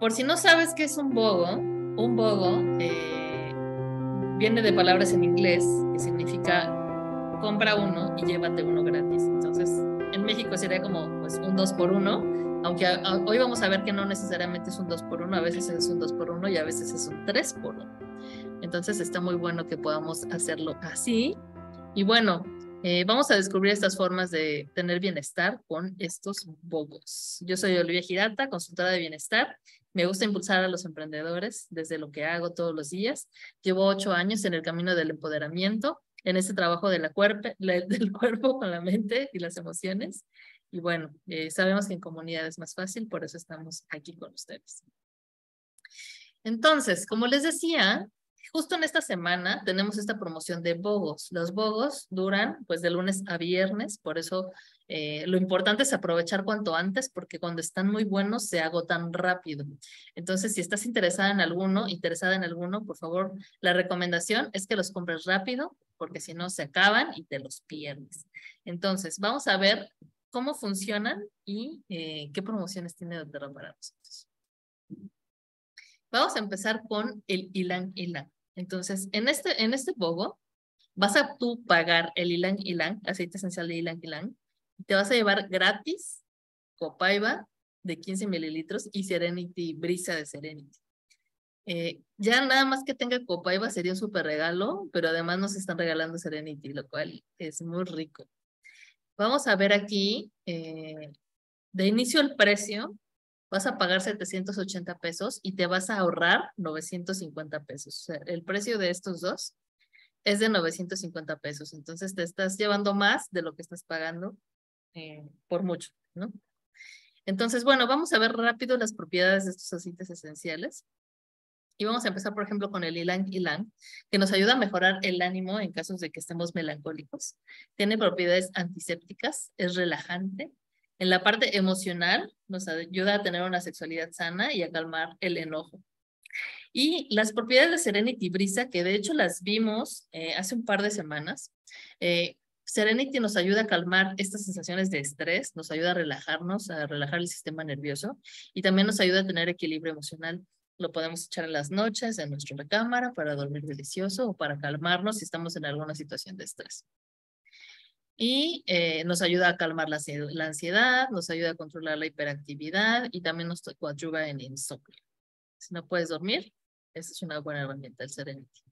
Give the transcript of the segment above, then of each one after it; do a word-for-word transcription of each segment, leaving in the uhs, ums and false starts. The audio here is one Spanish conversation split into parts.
Por si no sabes qué es un bogo, un bogo eh, viene de palabras en inglés que significa compra uno y llévate uno gratis. Entonces, en México sería como pues, un dos por uno, aunque a, a, hoy vamos a ver que no necesariamente es un dos por uno, a veces es un dos por uno y a veces es un tres por uno. Entonces está muy bueno que podamos hacerlo así. Y bueno, eh, vamos a descubrir estas formas de tener bienestar con estos bogos. Yo soy Olivia Hirata, consultora de bienestar. Me gusta impulsar a los emprendedores desde lo que hago todos los días. Llevo ocho años en el camino del empoderamiento, en este trabajo de la cuerpe, del cuerpo con la mente y las emociones. Y bueno, eh, sabemos que en comunidad es más fácil, por eso estamos aquí con ustedes. Entonces, como les decía, justo en esta semana tenemos esta promoción de bogos. Los bogos duran pues de lunes a viernes, por eso eh, lo importante es aprovechar cuanto antes, porque cuando están muy buenos se agotan rápido. Entonces, si estás interesada en alguno, interesada en alguno, por favor, la recomendación es que los compres rápido, porque si no se acaban y te los pierdes. Entonces, vamos a ver cómo funcionan y eh, qué promociones tiene doTERRA para nosotros. Vamos a empezar con el Ylang Ylang. Entonces, en este, en este bogo, vas a tú pagar el Ylang Ylang, aceite esencial de Ylang Ylang, y te vas a llevar gratis copaiba de quince mililitros y Serenity, brisa de Serenity. Eh, ya nada más que tenga copaiba sería un súper regalo, pero además nos están regalando Serenity, lo cual es muy rico. Vamos a ver aquí, eh, de inicio el precio, vas a pagar setecientos ochenta pesos y te vas a ahorrar novecientos cincuenta pesos. O sea, el precio de estos dos es de novecientos cincuenta pesos. Entonces, te estás llevando más de lo que estás pagando eh, por mucho, ¿no? Entonces, bueno, vamos a ver rápido las propiedades de estos aceites esenciales. Y vamos a empezar, por ejemplo, con el Ylang Ylang, que nos ayuda a mejorar el ánimo en casos de que estemos melancólicos. Tiene propiedades antisépticas, es relajante. En la parte emocional, nos ayuda a tener una sexualidad sana y a calmar el enojo. Y las propiedades de Serenity Brisa, que de hecho las vimos eh, hace un par de semanas. Eh, Serenity nos ayuda a calmar estas sensaciones de estrés, nos ayuda a relajarnos, a relajar el sistema nervioso y también nos ayuda a tener equilibrio emocional. Lo podemos echar en las noches, en nuestra recámara, para dormir delicioso o para calmarnos si estamos en alguna situación de estrés. Y eh, nos ayuda a calmar la, la ansiedad, nos ayuda a controlar la hiperactividad y también nos coadyuva en insomnio. Si no puedes dormir, esa es una buena herramienta, el Serenity.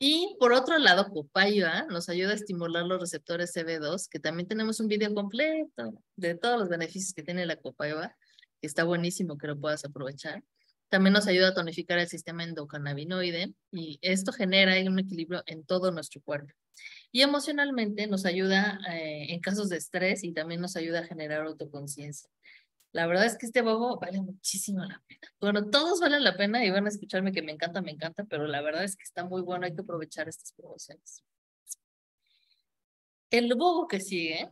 Y por otro lado, copaiba nos ayuda a estimular los receptores C B dos, que también tenemos un video completo de todos los beneficios que tiene la copaiba, que está buenísimo que lo puedas aprovechar. También nos ayuda a tonificar el sistema endocannabinoide y esto genera un equilibrio en todo nuestro cuerpo. Y emocionalmente nos ayuda eh, en casos de estrés y también nos ayuda a generar autoconciencia. La verdad es que este bogo vale muchísimo la pena. Bueno, todos valen la pena y van a escucharme que me encanta, me encanta, pero la verdad es que está muy bueno, hay que aprovechar estas promociones. El bogo que sigue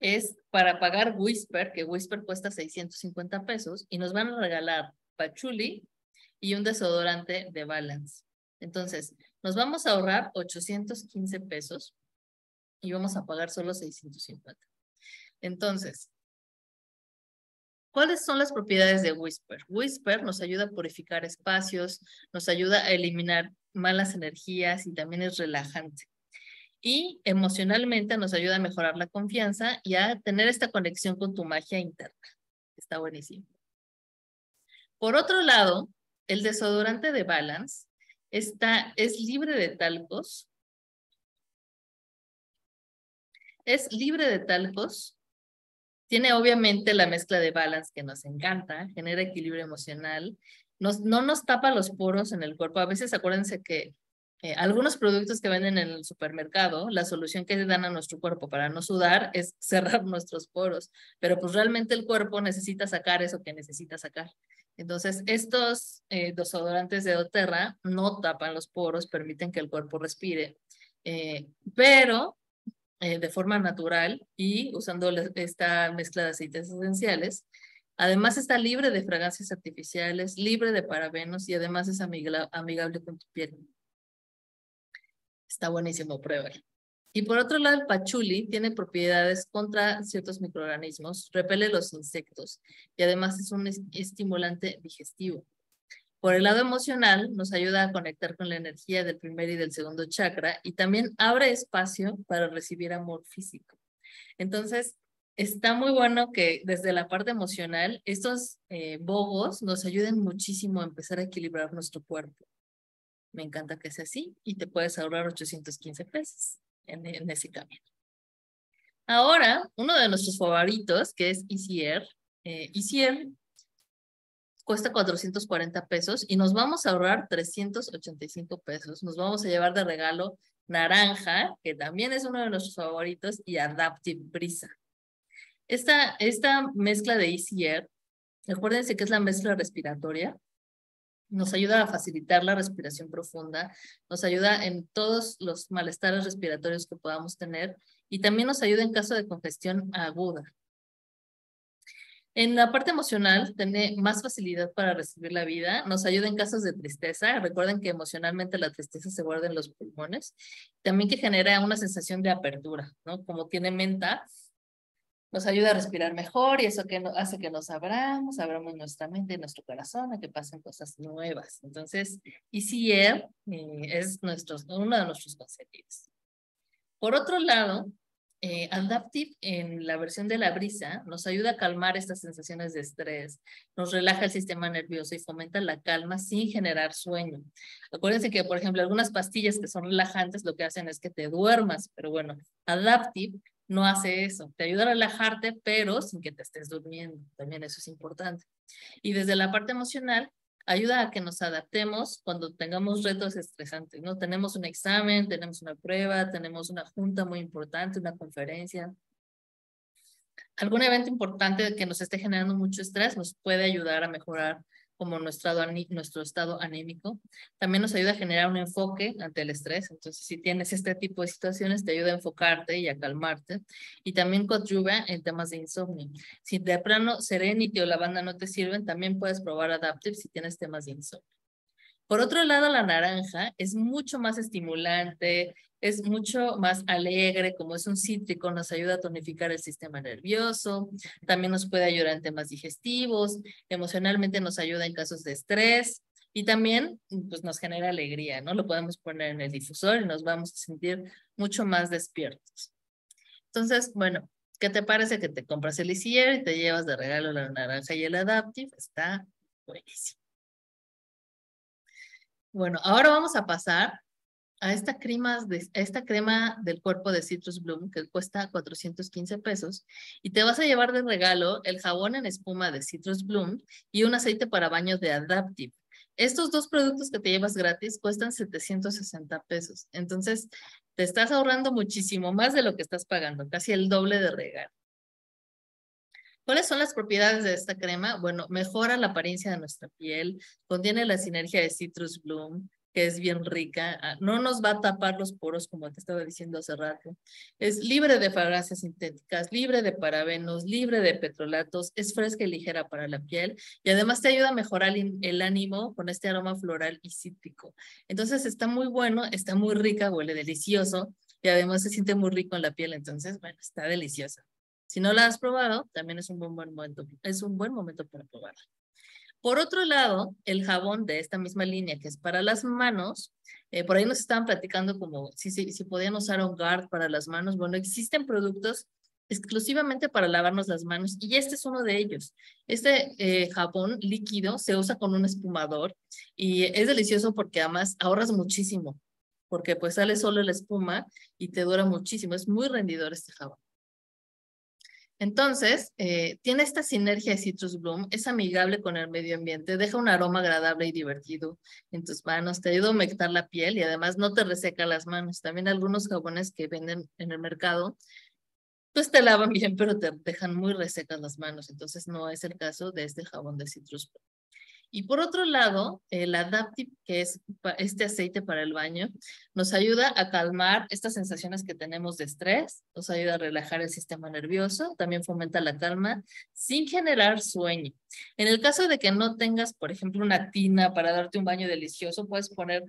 es para pagar Whisper, que Whisper cuesta seiscientos cincuenta pesos, y nos van a regalar pachuli y un desodorante de Balance. Entonces, nos vamos a ahorrar ochocientos quince pesos y vamos a pagar solo seiscientos cincuenta. Entonces, ¿cuáles son las propiedades de Whisper? Whisper nos ayuda a purificar espacios, nos ayuda a eliminar malas energías y también es relajante. Y emocionalmente nos ayuda a mejorar la confianza y a tener esta conexión con tu magia interna. Está buenísimo. Por otro lado, el desodorante de Balance está, es libre de talcos. Es libre de talcos. Tiene obviamente la mezcla de Balance que nos encanta, genera equilibrio emocional, nos, no nos tapa los poros en el cuerpo. A veces acuérdense que Eh, algunos productos que venden en el supermercado, la solución que le dan a nuestro cuerpo para no sudar es cerrar nuestros poros, pero pues realmente el cuerpo necesita sacar eso que necesita sacar. Entonces, estos eh, desodorantes de doTERRA no tapan los poros, permiten que el cuerpo respire, eh, pero eh, de forma natural y usando esta mezcla de aceites esenciales. Además está libre de fragancias artificiales, libre de parabenos y además es amigla, amigable con tu piel. Está buenísimo, pruébalo. Y por otro lado, el pachuli tiene propiedades contra ciertos microorganismos, repele los insectos y además es un estimulante digestivo. Por el lado emocional, nos ayuda a conectar con la energía del primer y del segundo chakra y también abre espacio para recibir amor físico. Entonces, está muy bueno que desde la parte emocional, estos eh, bobos nos ayuden muchísimo a empezar a equilibrar nuestro cuerpo. Me encanta que sea así y te puedes ahorrar ochocientos quince pesos en, en ese camino. Ahora, uno de nuestros favoritos, que es EASY Air. Eh, EASY Air cuesta cuatrocientos cuarenta pesos y nos vamos a ahorrar trescientos ochenta y cinco pesos. Nos vamos a llevar de regalo naranja, que también es uno de nuestros favoritos, y Adaptive Brisa. Esta, esta mezcla de EASY Air, recuérdense que es la mezcla respiratoria, nos ayuda a facilitar la respiración profunda, nos ayuda en todos los malestares respiratorios que podamos tener y también nos ayuda en caso de congestión aguda. En la parte emocional, tiene más facilidad para recibir la vida, nos ayuda en casos de tristeza. Recuerden que emocionalmente la tristeza se guarda en los pulmones, también que genera una sensación de apertura, ¿no? Como tiene menta, nos ayuda a respirar mejor y eso que no, hace que nos abramos, abramos nuestra mente y nuestro corazón a que pasen cosas nuevas. Entonces, EASY Air es nuestro, uno de nuestros consentidos. Por otro lado, eh, Adaptive en la versión de la brisa nos ayuda a calmar estas sensaciones de estrés, nos relaja el sistema nervioso y fomenta la calma sin generar sueño. Acuérdense que, por ejemplo, algunas pastillas que son relajantes lo que hacen es que te duermas, pero bueno, Adaptive no hace eso, te ayuda a relajarte, pero sin que te estés durmiendo, también eso es importante. Y desde la parte emocional, ayuda a que nos adaptemos cuando tengamos retos estresantes, ¿no? Tenemos un examen, tenemos una prueba, tenemos una junta muy importante, una conferencia. Algún evento importante que nos esté generando mucho estrés nos puede ayudar a mejorar como nuestro, nuestro estado anímico. También nos ayuda a generar un enfoque ante el estrés. Entonces, si tienes este tipo de situaciones, te ayuda a enfocarte y a calmarte. Y también coadyuva en temas de insomnio. Si de plano Serenity o la banda no te sirven, también puedes probar Adaptive si tienes temas de insomnio. Por otro lado, la naranja es mucho más estimulante, es mucho más alegre, como es un cítrico, nos ayuda a tonificar el sistema nervioso, también nos puede ayudar en temas digestivos, emocionalmente nos ayuda en casos de estrés y también pues, nos genera alegría, ¿no? Lo podemos poner en el difusor y nos vamos a sentir mucho más despiertos. Entonces, bueno, ¿qué te parece que te compras el EASY Air y te llevas de regalo la naranja y el Adaptive? Está buenísimo. Bueno, ahora vamos a pasar a esta crema, de, a esta crema del cuerpo de Citrus Bloom que cuesta cuatrocientos quince pesos y te vas a llevar de regalo el jabón en espuma de Citrus Bloom y un aceite para baño de Adaptive. Estos dos productos que te llevas gratis cuestan setecientos sesenta pesos. Entonces, te estás ahorrando muchísimo más de lo que estás pagando, casi el doble de regalo. ¿Cuáles son las propiedades de esta crema? Bueno, mejora la apariencia de nuestra piel, contiene la sinergia de Citrus Bloom, que es bien rica, no nos va a tapar los poros, como te estaba diciendo hace rato, es libre de fragancias sintéticas, libre de parabenos, libre de petrolatos, es fresca y ligera para la piel, y además te ayuda a mejorar el ánimo con este aroma floral y cítrico. Entonces está muy bueno, está muy rica, huele delicioso, y además se siente muy rico en la piel, entonces, bueno, está deliciosa. Si no la has probado, también es un buen, buen momento, es un buen momento para probarla. Por otro lado, el jabón de esta misma línea, que es para las manos, eh, por ahí nos estaban platicando como si, si, si podían usar OnGuard para las manos. Bueno, existen productos exclusivamente para lavarnos las manos y este es uno de ellos. Este eh, jabón líquido se usa con un espumador y es delicioso porque además ahorras muchísimo, porque pues sale solo la espuma y te dura muchísimo. Es muy rendidor este jabón. Entonces, eh, tiene esta sinergia de Citrus Bloom, es amigable con el medio ambiente, deja un aroma agradable y divertido en tus manos, te ayuda a humectar la piel y además no te reseca las manos. También algunos jabones que venden en el mercado, pues te lavan bien, pero te dejan muy resecas las manos. Entonces, no es el caso de este jabón de Citrus Bloom. Y por otro lado, el Adaptive, que es este aceite para el baño, nos ayuda a calmar estas sensaciones que tenemos de estrés, nos ayuda a relajar el sistema nervioso, también fomenta la calma sin generar sueño. En el caso de que no tengas, por ejemplo, una tina para darte un baño delicioso, puedes poner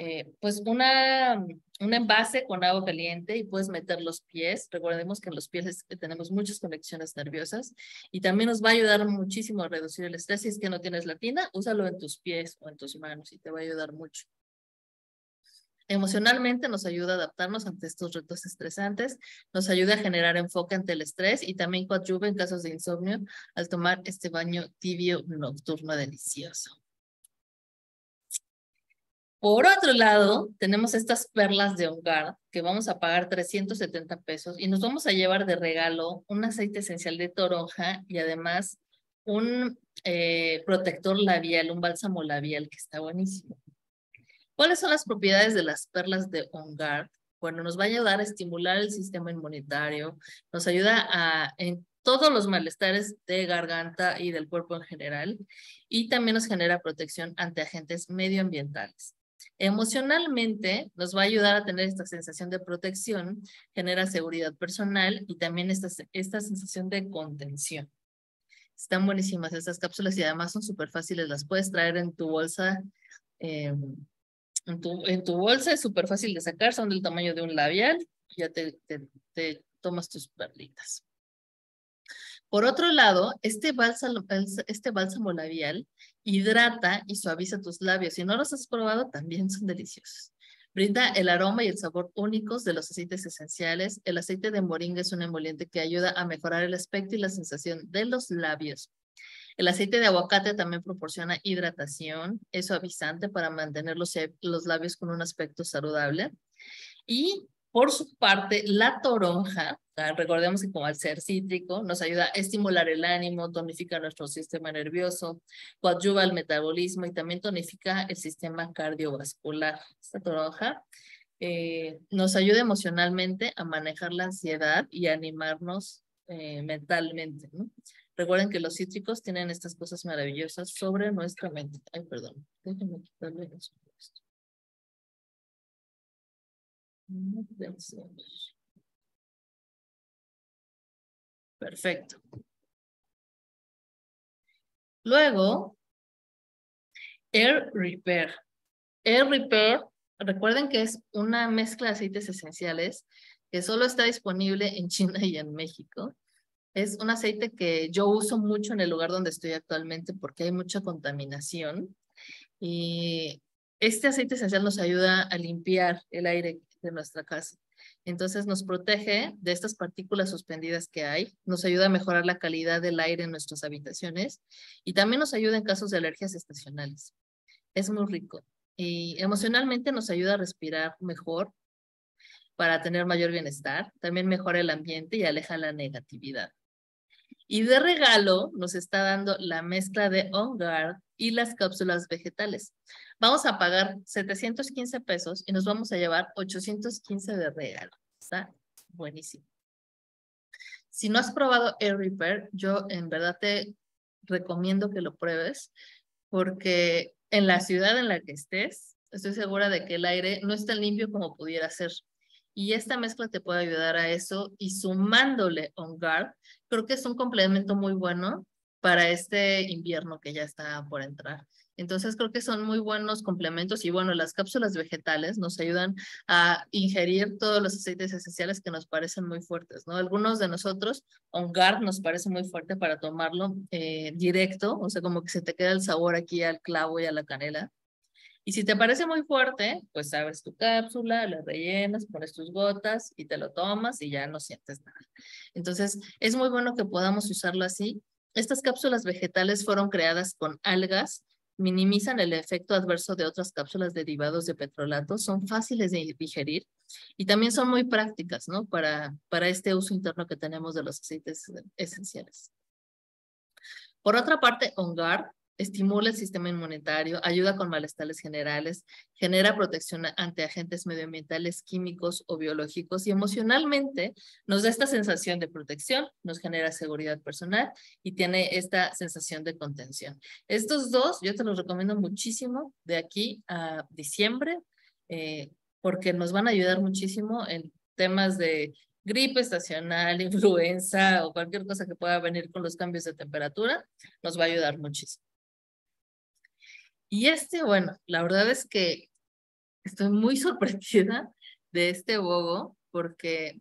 eh, pues una, un envase con agua caliente y puedes meter los pies. Recordemos que en los pies tenemos muchas conexiones nerviosas y también nos va a ayudar muchísimo a reducir el estrés. Si es que no tienes la tina, úsalo en tus pies o en tus manos y te va a ayudar mucho. Emocionalmente nos ayuda a adaptarnos ante estos retos estresantes, nos ayuda a generar enfoque ante el estrés y también coadyuva en casos de insomnio al tomar este baño tibio nocturno delicioso. Por otro lado, tenemos estas perlas de OnGuard que vamos a pagar trescientos setenta pesos y nos vamos a llevar de regalo un aceite esencial de toronja y además un eh, protector labial, un bálsamo labial que está buenísimo. ¿Cuáles son las propiedades de las perlas de OnGuard? Bueno, nos va a ayudar a estimular el sistema inmunitario, nos ayuda a, en todos los malestares de garganta y del cuerpo en general, y también nos genera protección ante agentes medioambientales. Emocionalmente, nos va a ayudar a tener esta sensación de protección, genera seguridad personal y también esta, esta sensación de contención. Están buenísimas estas cápsulas y además son súper fáciles, las puedes traer en tu bolsa. eh, En tu, en tu bolsa es súper fácil de sacar, son del tamaño de un labial, ya te, te, te tomas tus perlitas. Por otro lado, este bálsamo, este bálsamo labial hidrata y suaviza tus labios. Si no los has probado, también son deliciosos. Brinda el aroma y el sabor únicos de los aceites esenciales. El aceite de moringa es un emoliente que ayuda a mejorar el aspecto y la sensación de los labios. El aceite de aguacate también proporciona hidratación, es suavizante para mantener los, los labios con un aspecto saludable. Y por su parte, la toronja, recordemos que como al ser cítrico, nos ayuda a estimular el ánimo, tonifica nuestro sistema nervioso, coadyuva al metabolismo y también tonifica el sistema cardiovascular. Esta toronja eh, nos ayuda emocionalmente a manejar la ansiedad y a animarnos eh, mentalmente, ¿no? Recuerden que los cítricos tienen estas cosas maravillosas sobre nuestra mente. Ay, perdón. Déjenme quitarle eso. Perfecto. Luego, Air Repair. Air Repair, recuerden que es una mezcla de aceites esenciales que solo está disponible en China y en México. Es un aceite que yo uso mucho en el lugar donde estoy actualmente porque hay mucha contaminación. Y este aceite esencial nos ayuda a limpiar el aire de nuestra casa. Entonces nos protege de estas partículas suspendidas que hay, nos ayuda a mejorar la calidad del aire en nuestras habitaciones y también nos ayuda en casos de alergias estacionales. Es muy rico y emocionalmente nos ayuda a respirar mejor para tener mayor bienestar. También mejora el ambiente y aleja la negatividad. Y de regalo nos está dando la mezcla de OnGuard y las cápsulas vegetales. Vamos a pagar setecientos quince pesos y nos vamos a llevar ochocientos quince de regalo. Está buenísimo. Si no has probado Air Repair, yo en verdad te recomiendo que lo pruebes porque en la ciudad en la que estés, estoy segura de que el aire no es tan limpio como pudiera ser. Y esta mezcla te puede ayudar a eso y sumándole OnGuard, creo que es un complemento muy bueno para este invierno que ya está por entrar. Entonces creo que son muy buenos complementos y bueno, las cápsulas vegetales nos ayudan a ingerir todos los aceites esenciales que nos parecen muy fuertes, ¿no? Algunos de nosotros, OnGuard nos parece muy fuerte para tomarlo eh, directo, o sea, como que se te queda el sabor aquí al clavo y a la canela. Y si te parece muy fuerte, pues abres tu cápsula, la rellenas, pones tus gotas y te lo tomas y ya no sientes nada. Entonces, es muy bueno que podamos usarlo así. Estas cápsulas vegetales fueron creadas con algas, minimizan el efecto adverso de otras cápsulas derivadas de petrolato, son fáciles de digerir y también son muy prácticas, ¿no? Para, para este uso interno que tenemos de los aceites esenciales. Por otra parte, OnGuard estimula el sistema inmunitario, ayuda con malestares generales, genera protección ante agentes medioambientales, químicos o biológicos y emocionalmente nos da esta sensación de protección, nos genera seguridad personal y tiene esta sensación de contención. Estos dos yo te los recomiendo muchísimo de aquí a diciembre eh, porque nos van a ayudar muchísimo en temas de gripe estacional, influenza o cualquier cosa que pueda venir con los cambios de temperatura, nos va a ayudar muchísimo. Y este, bueno, la verdad es que estoy muy sorprendida de este bobo porque,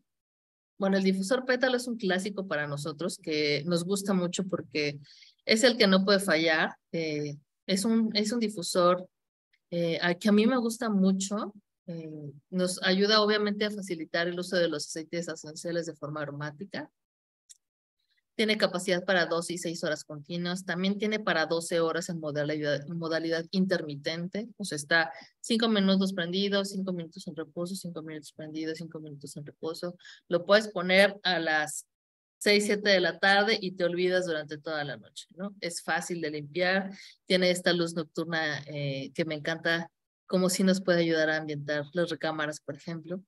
bueno, el difusor pétalo es un clásico para nosotros que nos gusta mucho porque es el que no puede fallar. Eh, es, un, es un difusor eh, a, que a mí me gusta mucho. Eh, nos ayuda obviamente a facilitar el uso de los aceites esenciales de forma aromática. Tiene capacidad para doce y seis horas continuas. También tiene para doce horas en modalidad, modalidad intermitente. O sea, está cinco minutos prendidos, cinco minutos en reposo, cinco minutos prendidos, cinco minutos en reposo. Lo puedes poner a las seis, siete de la tarde y te olvidas durante toda la noche, ¿no? Es fácil de limpiar. Tiene esta luz nocturna eh, que me encanta, como si nos puede ayudar a ambientar las recámaras, por ejemplo.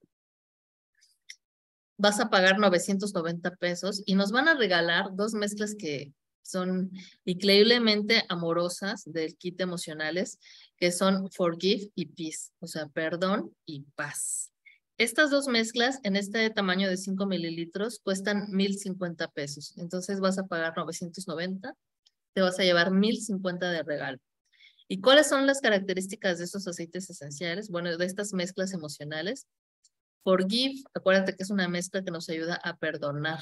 Vas a pagar novecientos noventa pesos y nos van a regalar dos mezclas que son increíblemente amorosas del kit emocionales, que son Forgive y Peace, o sea, perdón y paz. Estas dos mezclas en este tamaño de cinco mililitros cuestan mil cincuenta pesos. Entonces vas a pagar novecientos noventa, te vas a llevar mil cincuenta de regalo. ¿Y cuáles son las características de estos aceites esenciales? Bueno, de estas mezclas emocionales. Forgive, acuérdate que es una mezcla que nos ayuda a perdonar.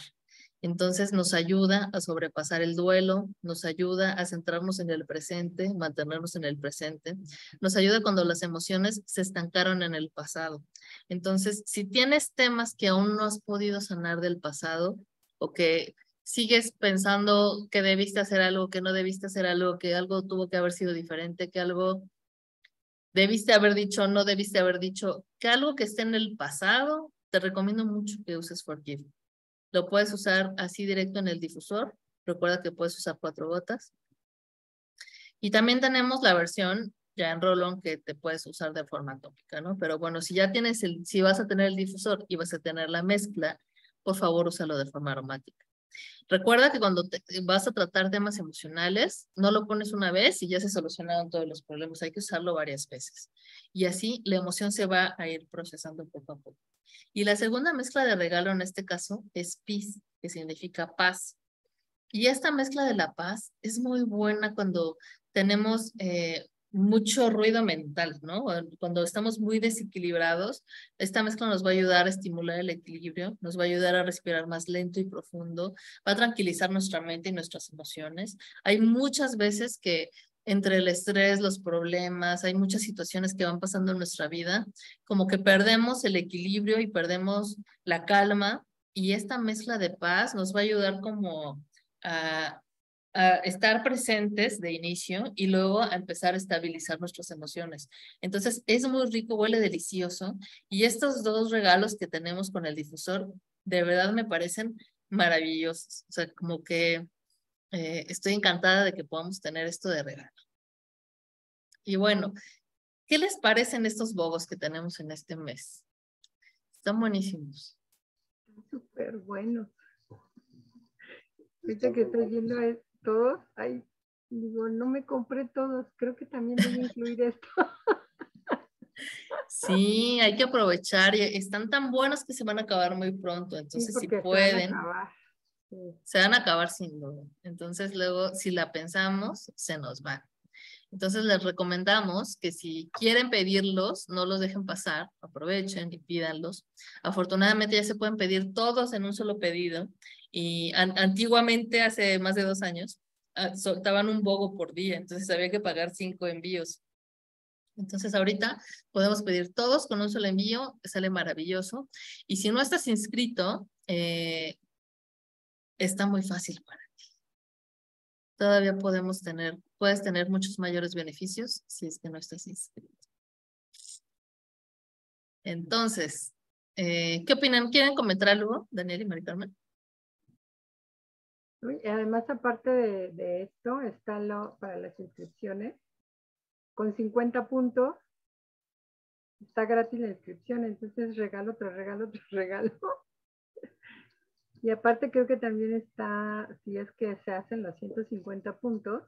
Entonces nos ayuda a sobrepasar el duelo, nos ayuda a centrarnos en el presente, mantenernos en el presente, nos ayuda cuando las emociones se estancaron en el pasado. Entonces, si tienes temas que aún no has podido sanar del pasado o que sigues pensando que debiste hacer algo, que no debiste hacer algo, que algo tuvo que haber sido diferente, que algo debiste haber dicho, no debiste haber dicho, que algo que esté en el pasado, te recomiendo mucho que uses Forgive. Lo puedes usar así directo en el difusor. Recuerda que puedes usar cuatro gotas. Y también tenemos la versión ya en roll-on que te puedes usar de forma tópica, ¿no? Pero bueno, si ya tienes, el, si vas a tener el difusor y vas a tener la mezcla, por favor, úsalo de forma aromática. Recuerda que cuando te, vas a tratar temas emocionales, no lo pones una vez y ya se solucionaron todos los problemas. Hay que usarlo varias veces. Y así la emoción se va a ir procesando poco a poco. Y la segunda mezcla de regalo en este caso es Peace, que significa paz. Y esta mezcla de la paz es muy buena cuando tenemos eh, mucho ruido mental, ¿no? Cuando estamos muy desequilibrados, esta mezcla nos va a ayudar a estimular el equilibrio, nos va a ayudar a respirar más lento y profundo, va a tranquilizar nuestra mente y nuestras emociones. Hay muchas veces que entre el estrés, los problemas, hay muchas situaciones que van pasando en nuestra vida, como que perdemos el equilibrio y perdemos la calma, y esta mezcla de paz nos va a ayudar como a a estar presentes de inicio y luego a empezar a estabilizar nuestras emociones. Entonces es muy rico, huele delicioso, y estos dos regalos que tenemos con el difusor de verdad me parecen maravillosos. O sea, como que eh, estoy encantada de que podamos tener esto de regalo. Y bueno, ¿qué les parecen estos bobos que tenemos en este mes? Están buenísimos. Súper bueno. Ahorita que estoy viendo esto, todos, ay, digo, no me compré todos, creo que también debo incluir esto. Sí, hay que aprovechar, están tan buenos que se van a acabar muy pronto, entonces sí, si pueden, se van, a sí. se van a acabar sin duda, entonces luego si la pensamos, se nos van. Entonces les recomendamos que si quieren pedirlos, no los dejen pasar, aprovechen y pídanlos. Afortunadamente ya se pueden pedir todos en un solo pedido. Y an antiguamente, hace más de dos años, soltaban un bogo por día, entonces había que pagar cinco envíos. Entonces ahorita podemos pedir todos con un solo envío, sale maravilloso. Y si no estás inscrito, eh, está muy fácil para ti. Todavía podemos tener, puedes tener muchos mayores beneficios si es que no estás inscrito. Entonces, eh, ¿qué opinan? ¿Quieren comentar algo, Daniel y Maricarmen? Además, aparte de, de esto, está lo, para las inscripciones, con cincuenta puntos, está gratis la inscripción, entonces regalo tras regalo tras regalo. Y aparte creo que también está, si es que se hacen los ciento cincuenta puntos,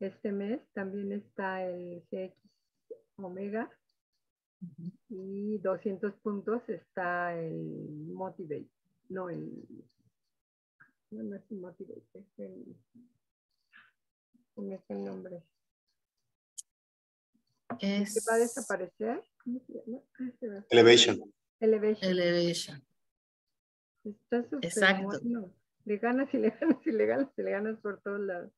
este mes también está el G X Omega, uh-huh. Y doscientos puntos está el Motivate, no el... No, no es un motivador, es el, ¿cómo es el nombre? es... ¿Qué va a desaparecer? ¿Cómo se llama? Elevation. Elevation. Elevation. Está super exacto. Bueno. Le ganas y le ganas y le ganas y le ganas por todos lados.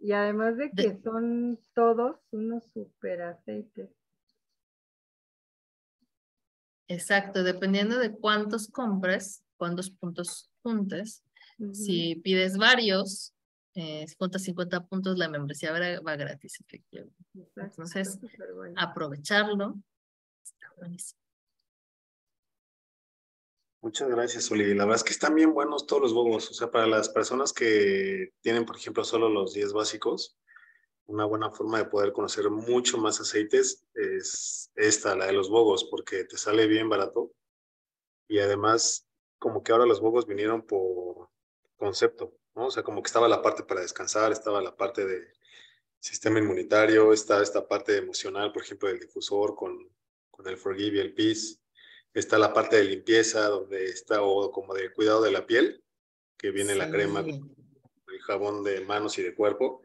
Y además de que de... son todos unos super aceites. Exacto, dependiendo de cuántos compres, cuántos puntos juntes. Uh-huh. Si pides varios, eh, cincuenta, cincuenta puntos, la membresía va, va gratis, efectivamente. Exacto. Entonces, bueno, aprovecharlo. Está buenísimo. Muchas gracias, Oli. La verdad es que están bien buenos todos los bobos. O sea, para las personas que tienen, por ejemplo, solo los diez básicos, una buena forma de poder conocer mucho más aceites es esta, la de los bobos, porque te sale bien barato. Y además, como que ahora los bobos vinieron por concepto, ¿no? O sea, como que estaba la parte para descansar, estaba la parte de sistema inmunitario, está esta parte emocional, por ejemplo, del difusor con, con el Forgive y el Peace. Está la parte de limpieza, donde está, o como de cuidado de la piel, que viene sí, la crema, el jabón de manos y de cuerpo.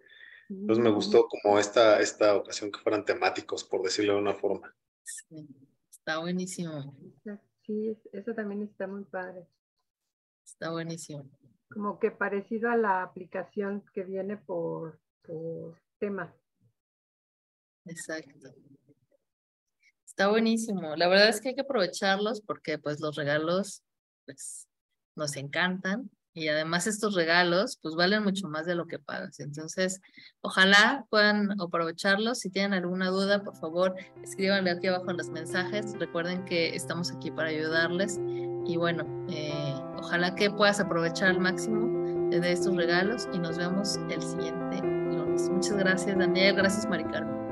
Entonces me gustó como esta, esta ocasión que fueran temáticos, por decirlo de una forma. Sí, está buenísimo. Sí, eso también está muy padre. Está buenísimo. Como que parecido a la aplicación que viene por, por tema. Exacto. Está buenísimo. La verdad es que hay que aprovecharlos porque pues los regalos pues nos encantan y además estos regalos pues valen mucho más de lo que pagas. Entonces, ojalá puedan aprovecharlos. Si tienen alguna duda, por favor, escríbanle aquí abajo en los mensajes. Recuerden que estamos aquí para ayudarles y bueno, eh, ojalá que puedas aprovechar al máximo de estos regalos y nos vemos el siguiente lunes. Muchas gracias, Daniel. Gracias, Maricarmen.